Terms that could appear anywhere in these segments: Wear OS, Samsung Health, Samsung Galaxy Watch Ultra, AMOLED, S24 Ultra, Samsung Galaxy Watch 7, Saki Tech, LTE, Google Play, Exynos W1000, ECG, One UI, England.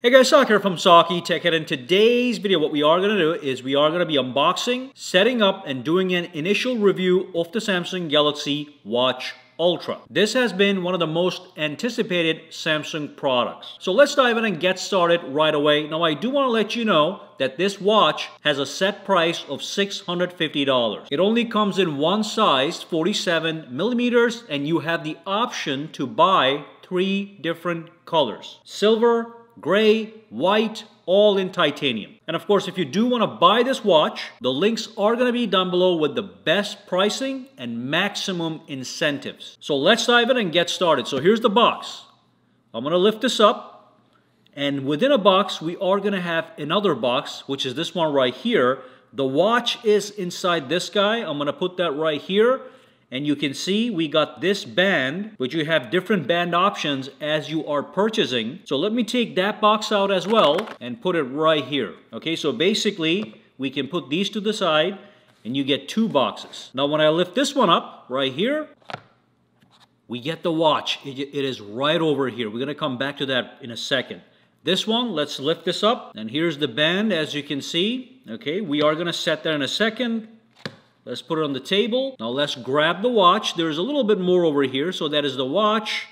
Hey guys, Saki here from Saki Tech, and in today's video what we are going to do is we are going to be unboxing, setting up and doing an initial review of the Samsung Galaxy Watch Ultra. This has been one of the most anticipated Samsung products. So let's dive in and get started right away. Now I do want to let you know that this watch has a set price of $650. It only comes in one size, 47 millimeters, and you have the option to buy three different colors: silver, gray, white, all in titanium. And of course, if you do want to buy this watch, the links are going to be down below with the best pricing and maximum incentives. So let's dive in and get started. So here's the box. I'm going to lift this up, and within a box we are going to have another box, which is this one right here. The watch is inside this guy. I'm going to put that right here. And you can see we got this band, which you have different band options as you are purchasing. So let me take that box out as well and put it right here. Okay, so basically we can put these to the side and you get two boxes. Now when I lift this one up right here, we get the watch. It is right over here. We're gonna come back to that in a second. This one, let's lift this up. And here's the band, as you can see. Okay, we are gonna set that in a second. Let's put it on the table. Now let's grab the watch. There's a little bit more over here, so that is the watch.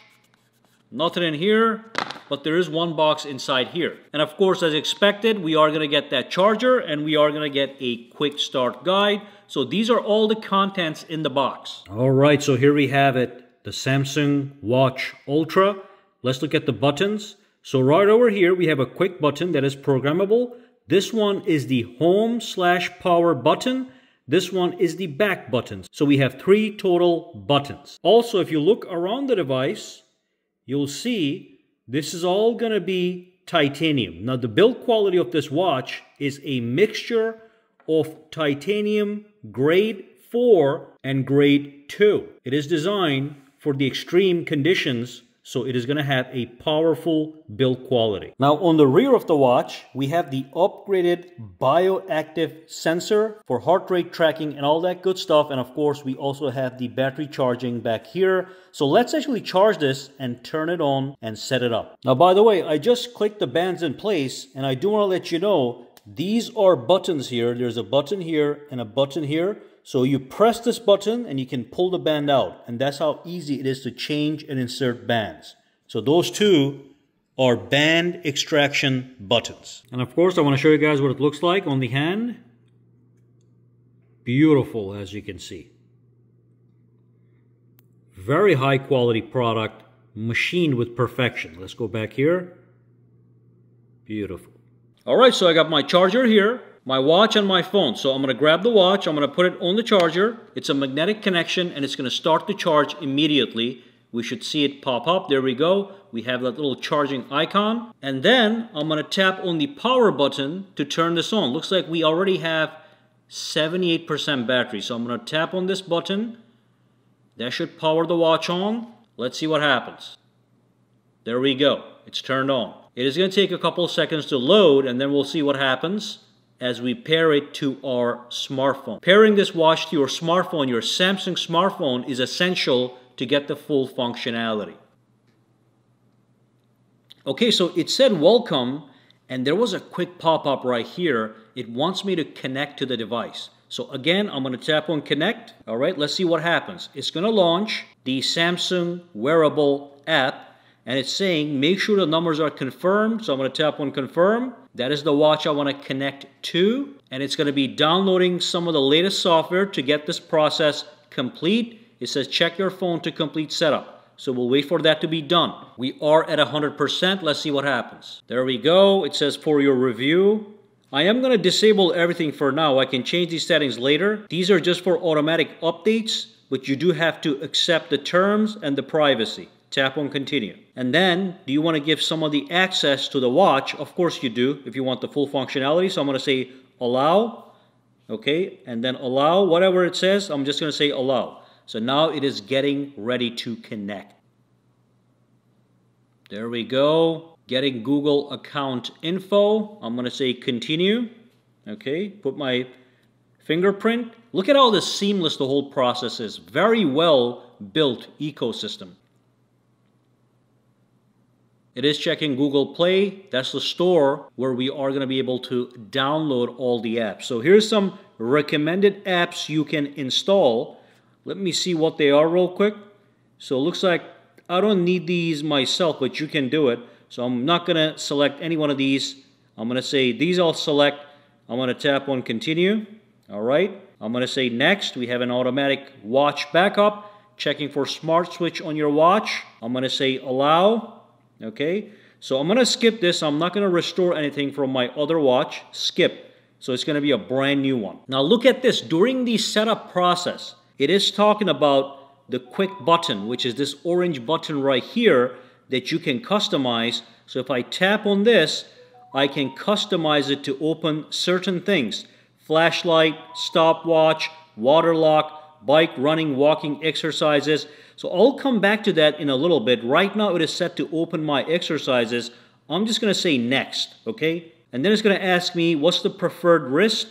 Nothing in here, but there is one box inside here. And of course, as expected, we are gonna get that charger and we are gonna get a quick start guide. So these are all the contents in the box. All right, so here we have it, the Samsung Watch Ultra. Let's look at the buttons. So right over here, we have a quick button that is programmable. This one is the home/power button. This one is the back button. So we have three total buttons. Also, if you look around the device, you'll see this is all gonna be titanium. Now the build quality of this watch is a mixture of titanium grade 4 and grade 2. It is designed for the extreme conditions, so it is gonna have a powerful build quality. Now on the rear of the watch, we have the upgraded bioactive sensor for heart rate tracking and all that good stuff. And of course, we also have the battery charging back here. So let's actually charge this and turn it on and set it up. Now, by the way, I just clicked the bands in place, and I do wanna let you know, these are buttons here. There's a button here and a button here. So you press this button and you can pull the band out, and that's how easy it is to change and insert bands. So those two are band extraction buttons. And of course, I want to show you guys what it looks like on the hand. Beautiful, as you can see. Very high quality product, machined with perfection. Let's go back here. Beautiful. All right, so I got my charger here, my watch and my phone. So I'm gonna grab the watch, I'm gonna put it on the charger. It's a magnetic connection and it's gonna start to charge immediately. We should see it pop up, there we go. We have that little charging icon. And then I'm gonna tap on the power button to turn this on. Looks like we already have 78% battery. So I'm gonna tap on this button. That should power the watch on. Let's see what happens. There we go, it's turned on. It is gonna take a couple seconds to load, and then we'll see what happens as we pair it to our smartphone. Pairing this watch to your Samsung smartphone, is essential to get the full functionality. Okay, so it said welcome, and there was a quick pop-up right here. It wants me to connect to the device. So again, I'm gonna tap on connect. All right, let's see what happens. It's gonna launch the Samsung wearable app, and it's saying make sure the numbers are confirmed. So I'm gonna tap on confirm. That is the watch I want to connect to, and it's going to be downloading some of the latest software to get this process complete. It says check your phone to complete setup. So we'll wait for that to be done. We are at 100%. Let's see what happens. There we go. It says for your review. I am going to disable everything for now. I can change these settings later. These are just for automatic updates, but you do have to accept the terms and the privacy. Tap on continue. And then, do you want to give some of the access to the watch? Of course you do, if you want the full functionality. So I'm going to say allow, okay, and then allow whatever it says. I'm just going to say allow. So now it is getting ready to connect. There we go. Getting Google account info. I'm going to say continue. Okay, put my fingerprint. Look at how this seamless the whole process is. Very well built ecosystem. It is checking Google Play. That's the store where we are going to be able to download all the apps. So here's some recommended apps you can install. Let me see what they are real quick. So it looks like I don't need these myself, but you can do it. So I'm not going to select any one of these. I'm going to say these I'll select. I'm going to tap on continue. All right. I'm going to say next. We have an automatic watch backup. Checking for smart switch on your watch. I'm going to say allow. Okay. So I'm going to skip this. I'm not going to restore anything from my other watch. Skip. So it's going to be a brand new one. Now look at this. During the setup process, it is talking about the quick button, which is this orange button right here that you can customize. So if I tap on this, I can customize it to open certain things. Flashlight, stopwatch, water lock, bike, running, walking, exercises. So I'll come back to that in a little bit. Right now it is set to open my exercises. I'm just going to say next, okay? And then it's going to ask me what's the preferred wrist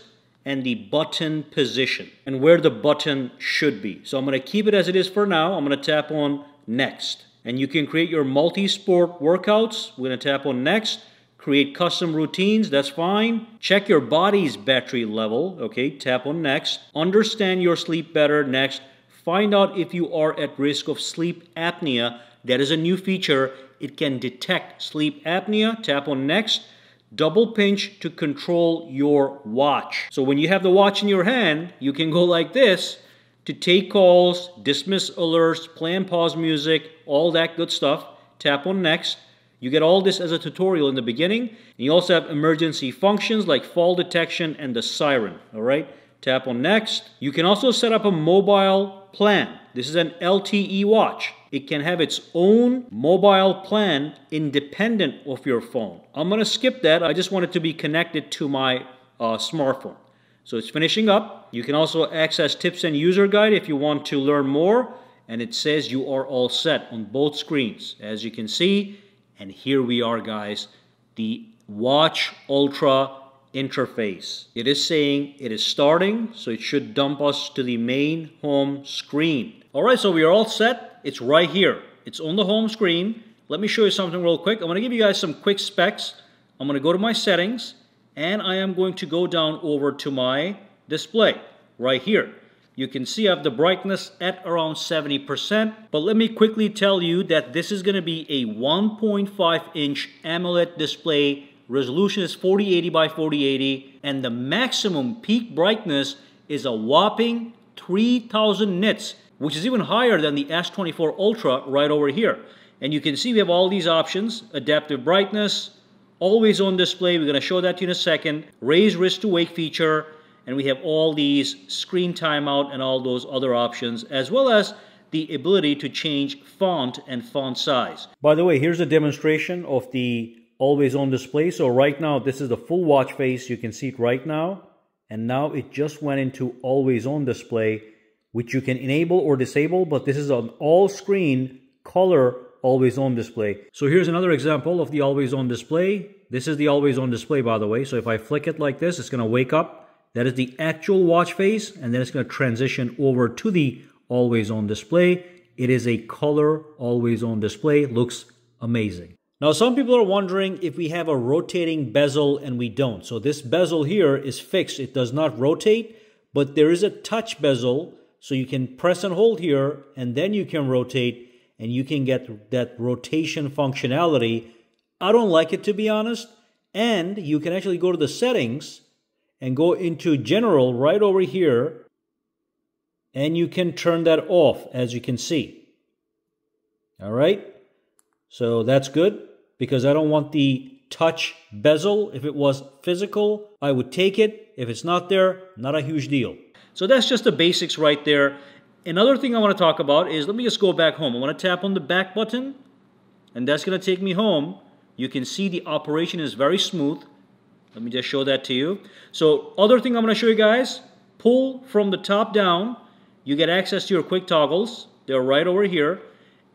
and the button position and where the button should be. So I'm going to keep it as it is for now. I'm going to tap on next. And you can create your multi-sport workouts. We're going to tap on next. Create custom routines. That's fine. Check your body's battery level. Okay, tap on next. Understand your sleep better. Next. Find out if you are at risk of sleep apnea. That is a new feature. It can detect sleep apnea. Tap on next. Double pinch to control your watch. So when you have the watch in your hand, you can go like this to take calls, dismiss alerts, play and pause music, all that good stuff. Tap on next. You get all this as a tutorial in the beginning. And you also have emergency functions like fall detection and the siren. All right, tap on next. You can also set up a mobile plan. This is an LTE watch. It can have its own mobile plan independent of your phone. I'm going to skip that. I just want it to be connected to my smartphone. So it's finishing up. You can also access tips and user guide if you want to learn more. And it says you are all set on both screens, as you can see. And here we are, guys. The Watch Ultra interface. It is saying it is starting, so it should dump us to the main home screen. All right, so we are all set. It's right here. It's on the home screen. Let me show you something real quick. I'm going to give you guys some quick specs. I'm going to go to my settings and I am going to go down over to my display right here. You can see I have the brightness at around 70%. But let me quickly tell you that this is going to be a 1.5-inch AMOLED display. Resolution is 4080 by 4080 and the maximum peak brightness is a whopping 3000 nits. Which is even higher than the S24 Ultra right over here. And you can see we have all these options. Adaptive brightness, always on display. We're going to show that to you in a second. Raise wrist to wake feature. And we have all these screen timeout and all those other options, as well as the ability to change font and font size. By the way, here's a demonstration of the always on display. So right now, this is the full watch face. You can see it right now. And now it just went into always on display, which you can enable or disable, but this is an all-screen color always-on display. So here's another example of the always-on display. This is the always-on display, by the way. So if I flick it like this, it's going to wake up. That is the actual watch face, and then it's going to transition over to the always-on display. It is a color always-on display. Looks amazing. Now, some people are wondering if we have a rotating bezel, and we don't. So this bezel here is fixed. It does not rotate, but there is a touch bezel. So you can press and hold here and then you can rotate and you can get that rotation functionality. I don't like it, to be honest. And you can actually go to the settings and go into general right over here. And you can turn that off, as you can see. All right. So that's good because I don't want the touch bezel. If it was physical, I would take it. If it's not there, not a huge deal. So that's just the basics right there. Another thing I want to talk about is, let me just go back home. I want to tap on the back button, and that's going to take me home. You can see the operation is very smooth. Let me just show that to you. So other thing I'm going to show you guys, pull from the top down. You get access to your quick toggles. They're right over here.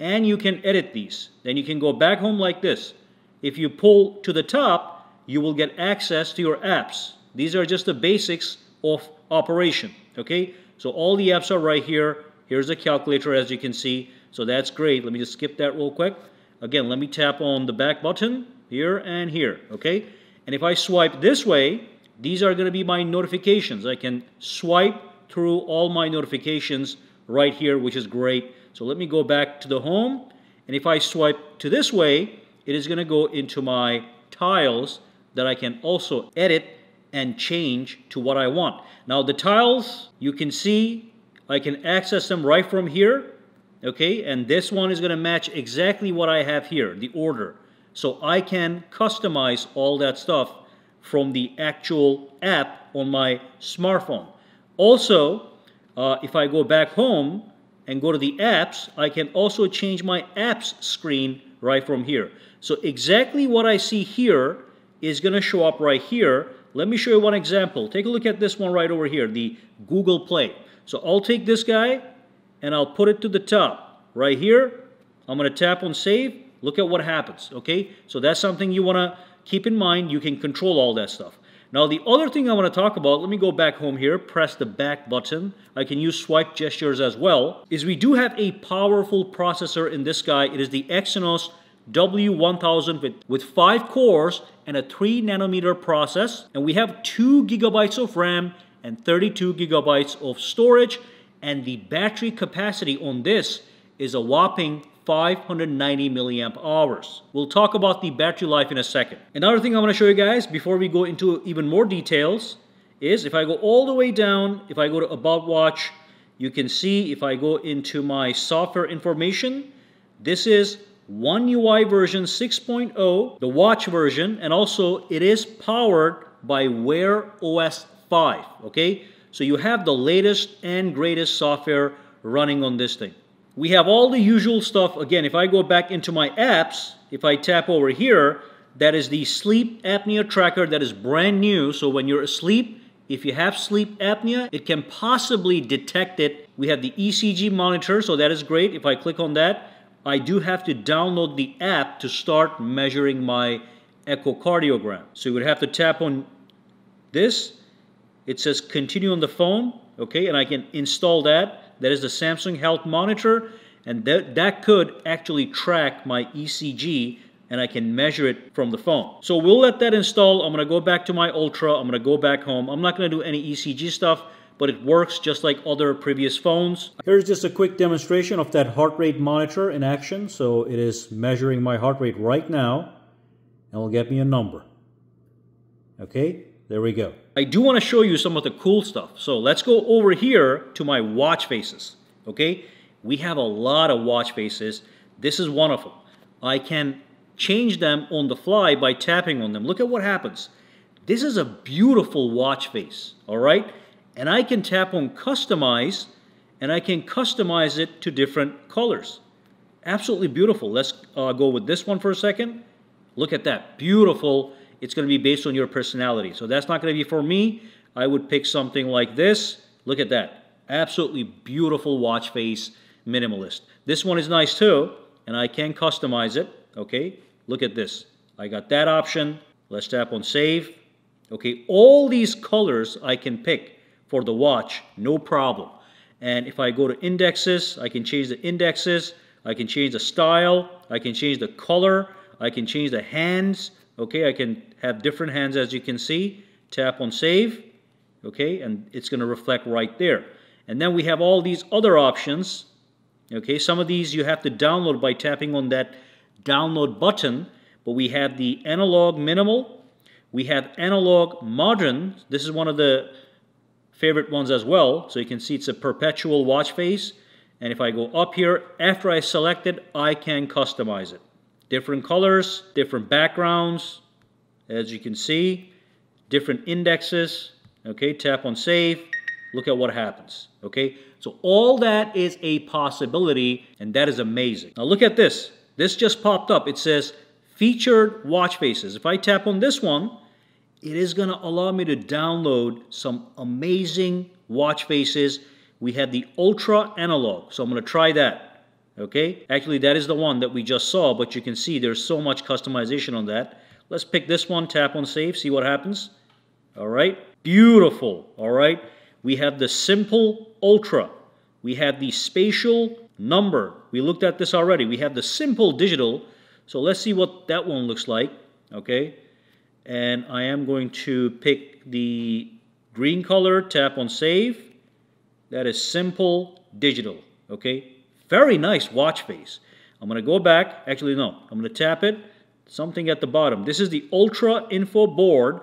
And you can edit these. Then you can go back home like this. If you pull to the top, you will get access to your apps. These are just the basics of operation. Okay, so all the apps are right here. Here's the calculator, as you can see. So that's great. Let me just skip that real quick. Again, let me tap on the back button here and here, okay? And if I swipe this way, these are going to be my notifications. I can swipe through all my notifications right here, which is great. So let me go back to the home. And if I swipe to this way, it is going to go into my tiles that I can also edit and change to what I want. Now the tiles, you can see I can access them right from here, okay? And this one is going to match exactly what I have here, the order. So I can customize all that stuff from the actual app on my smartphone. Also, if I go back home and go to the apps, I can also change my apps screen right from here. So exactly what I see here is going to show up right here. Let me show you one example. Take a look at this one right over here, the Google Play. So I'll take this guy and I'll put it to the top right here. I'm going to tap on save. Look at what happens, okay? So that's something you want to keep in mind. You can control all that stuff. Now the other thing I want to talk about, let me go back home here, press the back button. I can use swipe gestures as well, is we do have a powerful processor in this guy. It is the Exynos W1000 with 5 cores and a 3nm process. And we have 2GB of RAM and 32GB of storage. And the battery capacity on this is a whopping 590 milliamp hours. We'll talk about the battery life in a second. Another thing I want to show you guys before we go into even more details is if I go all the way down, if I go to About Watch, you can see if I go into my software information, this is One UI version 6.0, the watch version, and also it is powered by Wear OS 5, okay? So you have the latest and greatest software running on this thing. We have all the usual stuff. Again, if I go back into my apps, if I tap over here, that is the sleep apnea tracker that is brand new. So when you're asleep, if you have sleep apnea, it can possibly detect it. We have the ECG monitor, so that is great. If I click on that, I do have to download the app to start measuring my echocardiogram. So you would have to tap on this. It says continue on the phone, okay, and I can install that. That is the Samsung Health monitor, and that could actually track my ECG, and I can measure it from the phone. So we'll let that install. I'm going to go back to my Ultra. I'm going to go back home. I'm not going to do any ECG stuff, but it works just like other previous phones. Here's just a quick demonstration of that heart rate monitor in action. So it is measuring my heart rate right now, and will get me a number. Okay, there we go. I do want to show you some of the cool stuff. So let's go over here to my watch faces, okay? We have a lot of watch faces. This is one of them. I can change them on the fly by tapping on them. Look at what happens. This is a beautiful watch face, all right? And I can tap on customize, and I can customize it to different colors. Absolutely beautiful. Let's go with this one for a second. Look at that, beautiful. It's going to be based on your personality. So that's not going to be for me. I would pick something like this. Look at that. Absolutely beautiful watch face, minimalist. This one is nice too, and I can customize it. Okay, look at this. I got that option. Let's tap on save. Okay, all these colors I can pick for the watch, no problem. And if I go to indexes, I can change the indexes. I can change the style. I can change the color. I can change the hands. Okay, I can have different hands as you can see. Tap on save, okay, and it's going to reflect right there. And then we have all these other options, okay. Some of these you have to download by tapping on that download button, but we have the analog minimal, we have analog modern. This is one of the favorite ones as well. So you can see it's a perpetual watch face. And if I go up here, after I select it, I can customize it. Different colors, different backgrounds, as you can see, different indexes. Okay, tap on save, look at what happens. Okay, so all that is a possibility, and that is amazing. Now look at this. This just popped up. It says featured watch faces. If I tap on this one, it is going to allow me to download some amazing watch faces. We have the Ultra Analog, so I'm going to try that. Okay, actually that is the one that we just saw, but you can see there's so much customization on that. Let's pick this one, tap on save, see what happens. All right, beautiful, all right. We have the Simple Ultra. We have the Spatial Number. We looked at this already. We have the Simple Digital. So let's see what that one looks like, okay? And I am going to pick the green color, tap on save. That is simple digital, okay? Very nice watch face. I'm going to go back. Actually, no. I'm going to tap it. Something at the bottom. This is the Ultra Info Board.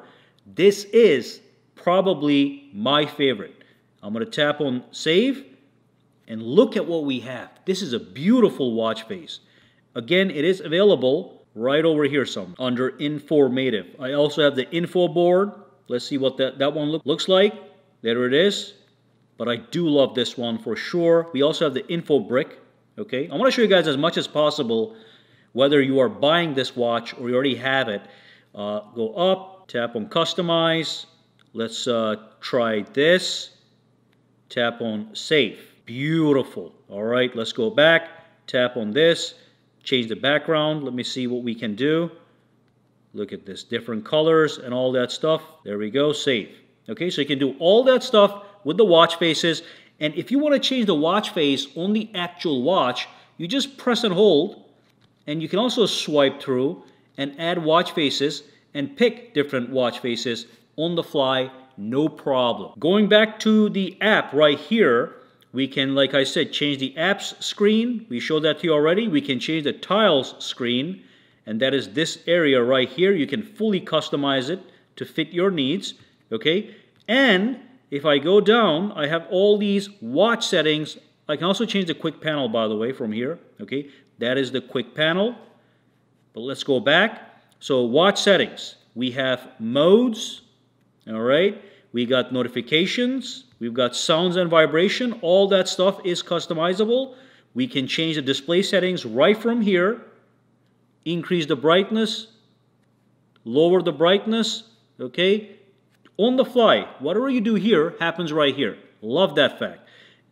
This is probably my favorite. I'm going to tap on save and look at what we have. This is a beautiful watch face. Again, it is available right over here somewhere under informative. I also have the info board. Let's see what that one looks like. There it is. But I do love this one for sure. We also have the info brick. Okay, I want to show you guys as much as possible whether you are buying this watch or you already have it. Go up, tap on customize. Let's try this. Tap on save. Beautiful. All right, let's go back. Tap on this. Change the background. Let me see what we can do. Look at this. Different colors and all that stuff. There we go. Save. Okay, so you can do all that stuff with the watch faces. And if you want to change the watch face on the actual watch, you just press and hold. And you can also swipe through and add watch faces and pick different watch faces on the fly. No problem. Going back to the app right here, we can, like I said, change the apps screen. We showed that to you already. We can change the tiles screen, and that is this area right here. You can fully customize it to fit your needs, okay? And if I go down, I have all these watch settings. I can also change the quick panel, by the way, from here, okay? That is the quick panel. But let's go back. So watch settings. We have modes, all right? We got notifications, we've got sounds and vibration, all that stuff is customizable. We can change the display settings right from here, increase the brightness, lower the brightness, okay? On the fly, whatever you do here happens right here. Love that fact.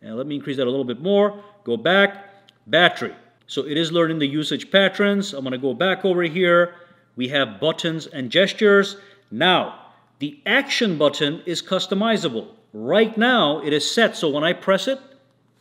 And let me increase that a little bit more, go back, battery. So it is learning the usage patterns. I'm gonna go back over here. We have buttons and gestures. Now, the action button is customizable. Right now, it is set so when I press it,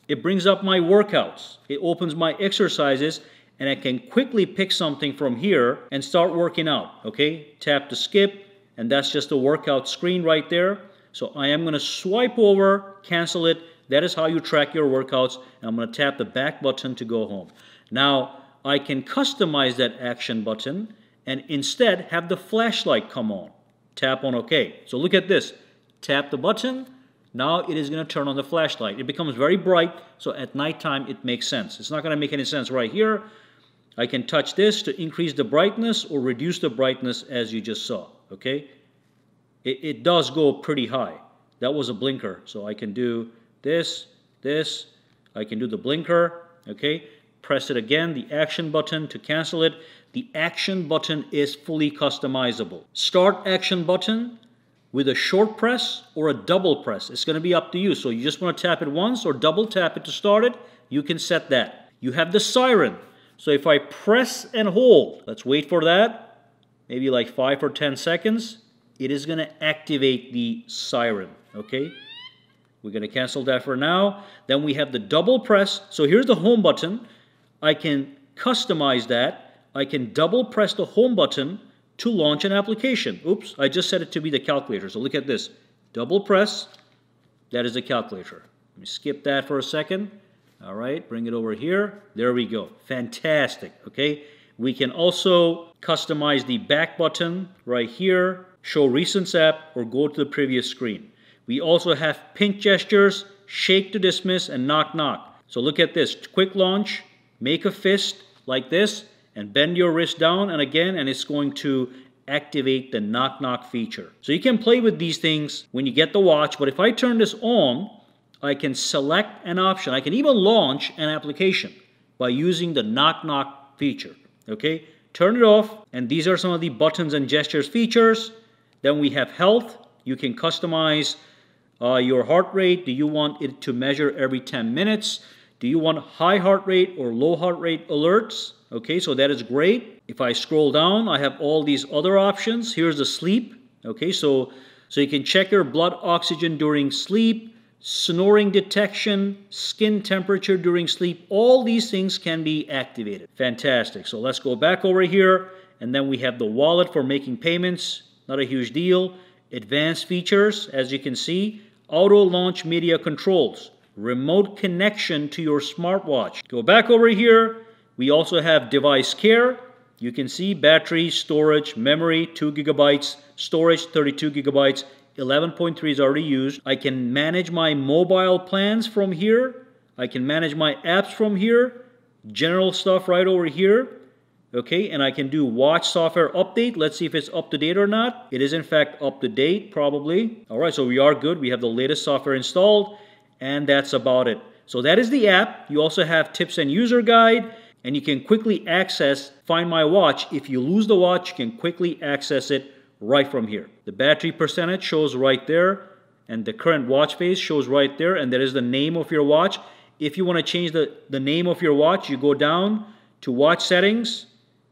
it brings up my workouts. It opens my exercises, and I can quickly pick something from here and start working out, okay? Tap to skip, and that's just the workout screen right there. So I am gonna swipe over, cancel it. That is how you track your workouts, and I'm gonna tap the back button to go home. Now, I can customize that action button and instead have the flashlight come on. Tap on OK. So look at this. Tap the button. Now it is going to turn on the flashlight. It becomes very bright, so at nighttime it makes sense. It's not going to make any sense right here. I can touch this to increase the brightness or reduce the brightness as you just saw. Okay? It does go pretty high. That was a blinker. So I can do this. I can do the blinker. Okay? Press it again, the action button to cancel it. The action button is fully customizable. Start action button with a short press or a double press. It's going to be up to you. So you just want to tap it once or double tap it to start it. You can set that. You have the siren. So if I press and hold, let's wait for that. Maybe like 5 or 10 seconds. It is going to activate the siren. Okay. We're going to cancel that for now. Then we have the double press. So here's the home button. I can customize that. I can double press the home button to launch an application. Oops, I just set it to be the calculator. So look at this. Double press. That is the calculator. Let me skip that for a second. All right, bring it over here. There we go. Fantastic. Okay, we can also customize the back button right here. Show recent app or go to the previous screen. We also have pinch gestures, shake to dismiss, and knock knock. So look at this. Quick launch. Make a fist like this. And bend your wrist down and again, and it's going to activate the knock knock feature. So you can play with these things when you get the watch, but if I turn this on, I can select an option. I can even launch an application by using the knock knock feature, okay? Turn it off, and these are some of the buttons and gestures features. Then we have health. You can customize your heart rate. Do you want it to measure every 10 minutes? Do you want high heart rate or low heart rate alerts? Okay, so that is great. If I scroll down, I have all these other options. Here's the sleep. Okay, so you can check your blood oxygen during sleep, snoring detection, skin temperature during sleep, all these things can be activated. Fantastic. So let's go back over here, and then we have the wallet for making payments, not a huge deal. Advanced features, as you can see, auto launch media controls, remote connection to your smartwatch. Go back over here, we also have device care. You can see battery, storage, memory, 2 GB, storage, 32 GB, 11.3 is already used. I can manage my mobile plans from here. I can manage my apps from here. General stuff right over here. Okay, and I can do watch software update. Let's see if it's up to date or not. It is in fact up to date, probably. All right, so we are good. We have the latest software installed, and that's about it. So that is the app. You also have tips and user guide, and you can quickly access Find My Watch. If you lose the watch, you can quickly access it right from here. The battery percentage shows right there, and the current watch face shows right there, and there is the name of your watch. If you want to change the name of your watch, you go down to watch settings,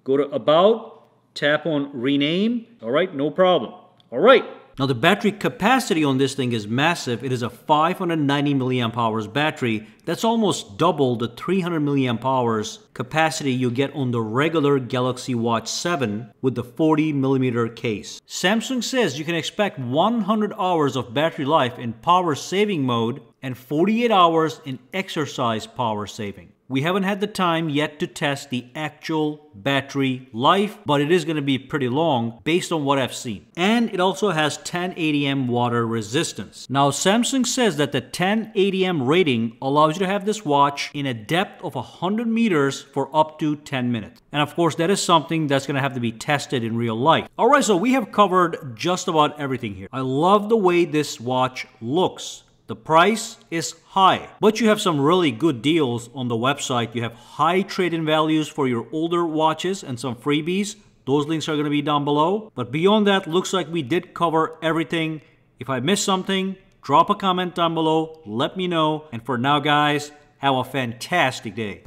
go to about, tap on rename. All right, no problem. All right. Now the battery capacity on this thing is massive. It is a 590 milliamp hours battery. That's almost double the 300 milliamp hours capacity you get on the regular Galaxy Watch 7 with the 40 millimeter case. Samsung says you can expect 100 hours of battery life in power saving mode and 48 hours in exercise power saving. We haven't had the time yet to test the actual battery life, but it is going to be pretty long based on what I've seen. And it also has 1080m water resistance. Now Samsung says that the 1080m rating allows you to have this watch in a depth of 100 meters for up to 10 minutes. And of course, that is something that's going to have to be tested in real life. All right, so we have covered just about everything here. I love the way this watch looks. The price is high, but you have some really good deals on the website. You have high trade-in values for your older watches and some freebies. Those links are going to be down below. But beyond that, looks like we did cover everything. If I missed something, drop a comment down below. Let me know. And for now, guys, have a fantastic day.